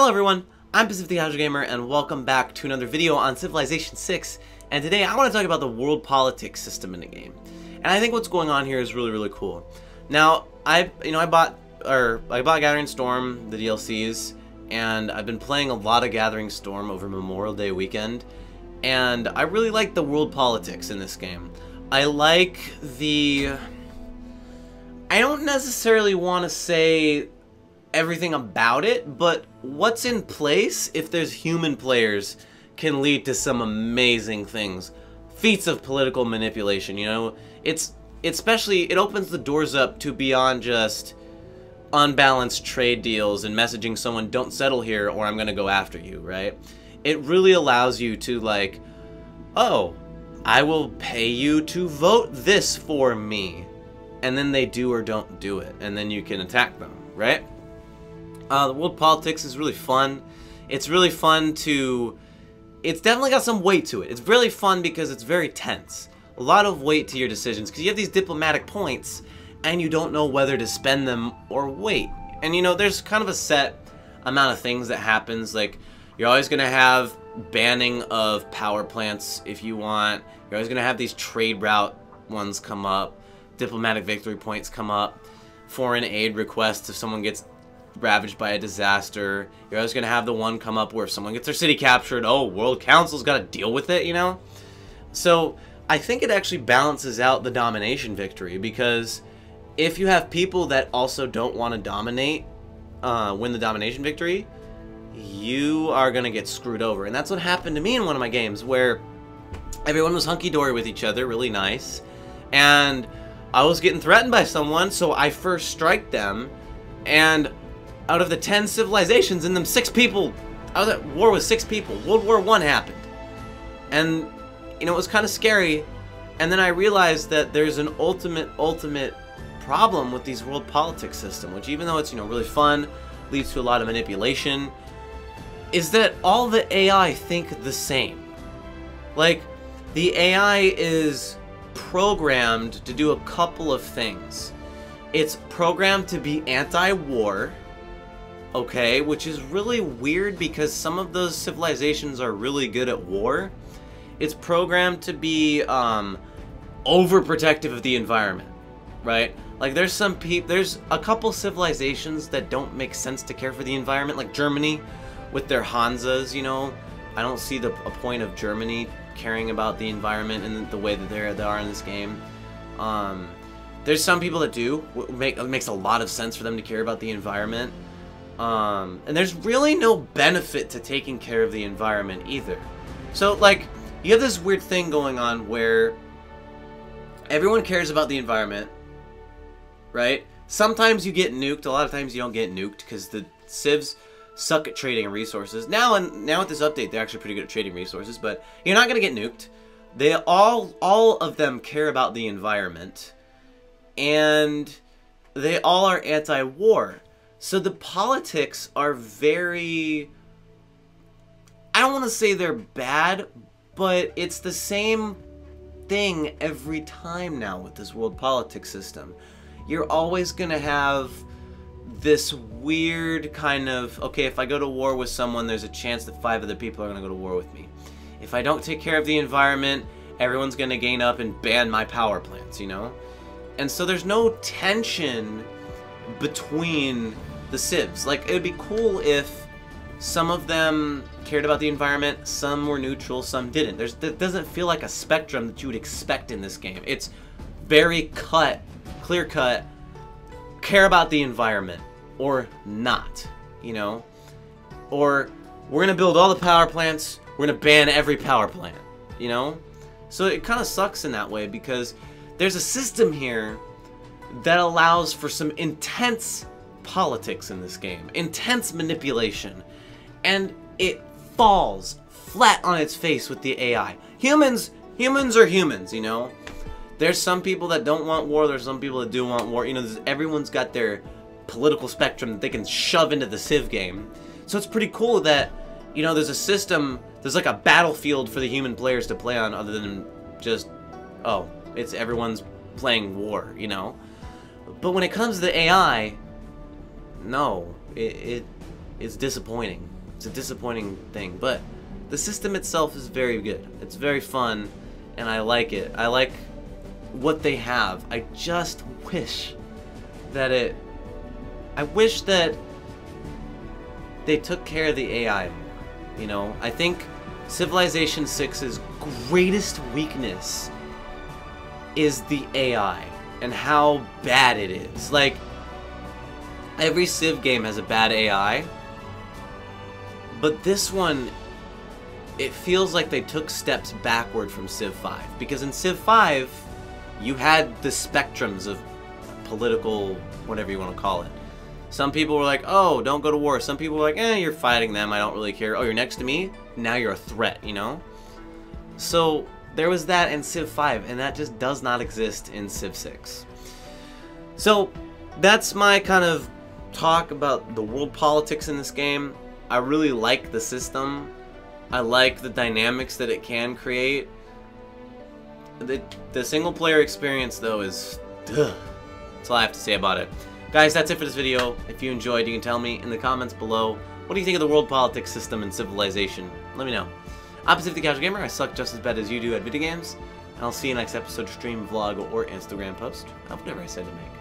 Hello everyone, I'm Pacific Gamer, and welcome back to another video on Civilization 6, and today I want to talk about the world politics system in the game. And I think what's going on here is really cool. Now, I bought Gathering Storm, the DLCs, and I've been playing a lot of Gathering Storm over Memorial Day weekend, and I really like the world politics in this game. I like the... I don't necessarily want to say everything about it, but what's in place if there's human players can lead to some amazing things. Feats of political manipulation, you know? Especially, it opens the doors up to beyond just unbalanced trade deals and messaging someone, don't settle here or I'm gonna go after you, right? It really allows you to, like, oh, I will pay you to vote this for me. And then they do or don't do it, and then you can attack them, right? The world politics is really fun. It's really fun to... It's definitely got some weight to it. It's really fun because it's very tense. A lot of weight to your decisions, because you have these diplomatic points, and you don't know whether to spend them or wait. And, you know, there's kind of a set amount of things that happens. Like, you're always going to have banning of power plants if you want. You're always going to have these trade route ones come up. Diplomatic victory points come up. Foreign aid requests if someone gets ravaged by a disaster. You're always going to have the one come up where if someone gets their city captured, oh, World Council's got to deal with it, you know? So I think it actually balances out the domination victory, because if you have people that also don't want to dominate, win the domination victory, you are going to get screwed over. And that's what happened to me in one of my games, where everyone was hunky-dory with each other, really nice, and I was getting threatened by someone, so I first strike them, and out of the 10 civilizations in them, 6 people, I was at war with 6 people. World War I happened. And, you know, it was kind of scary. And then I realized that there's an ultimate problem with these world politics system, which, even though it's, you know, really fun, leads to a lot of manipulation, is that all the AI think the same. Like, the AI is programmed to do a couple of things. It's programmed to be anti-war, okay, which is really weird because some of those civilizations are really good at war. It's programmed to be overprotective of the environment, right? Like, there's a couple civilizations that don't make sense to care for the environment, like Germany with their Hansas, you know. I don't see a point of Germany caring about the environment in the way that they are in this game. There's some people that do. It makes a lot of sense for them to care about the environment. And there's really no benefit to taking care of the environment either. So, like, you have this weird thing going on where everyone cares about the environment, right? Sometimes you get nuked. A lot of times you don't get nuked because the civs suck at trading resources. Now with this update, they're actually pretty good at trading resources, but you're not going to get nuked. They all of them care about the environment, and they all are anti-war. So the politics are very... I don't want to say they're bad, but it's the same thing every time now with this world politics system. You're always going to have this weird kind of, okay, if I go to war with someone, there's a chance that 5 other people are going to go to war with me. If I don't take care of the environment, everyone's going to gain up and ban my power plants, you know? And so there's no tension between the civs. Like, it would be cool if some of them cared about the environment, some were neutral, some didn't. That doesn't feel like a spectrum that you would expect in this game. It's very clear cut, care about the environment or not, you know? Or we're gonna build all the power plants, we're gonna ban every power plant, you know? So it kind of sucks in that way, because there's a system here that allows for some intense politics in this game, intense manipulation, and it falls flat on its face with the AI. Humans are humans, you know? There's some people that don't want war, there's some people that do want war, you know, everyone's got their political spectrum that they can shove into the Civ game. So it's pretty cool that, you know, there's a system, there's like a battlefield for the human players to play on, other than just, oh, it's everyone's playing war, you know? But when it comes to the AI, no, it is disappointing. It's a disappointing thing, but the system itself is very good. It's very fun, and I like it. I like what they have. I just wish that it... I wish that they took care of the AI more. You know, I think Civilization 6's greatest weakness is the AI and how bad it is. Like, every Civ game has a bad AI, but this one, it feels like they took steps backward from Civ V, because in Civ V, you had the spectrums of political, whatever you want to call it. Some people were like, oh, don't go to war. Some people were like, eh, you're fighting them, I don't really care. Oh, you're next to me? Now you're a threat, you know? So there was that in Civ V, and that just does not exist in Civ 6. So that's my kind of talk about the world politics in this game. I really like the system. I like the dynamics that it can create. The single player experience, though, is ugh. That's all I have to say about it. Guys, that's it for this video. If you enjoyed, you can tell me in the comments below, what do you think of the world politics system in Civilization? Let me know. I'm Pacific the Casual Gamer. I suck just as bad as you do at video games. And I'll see you next episode, stream, vlog, or Instagram post of whatever I said to make.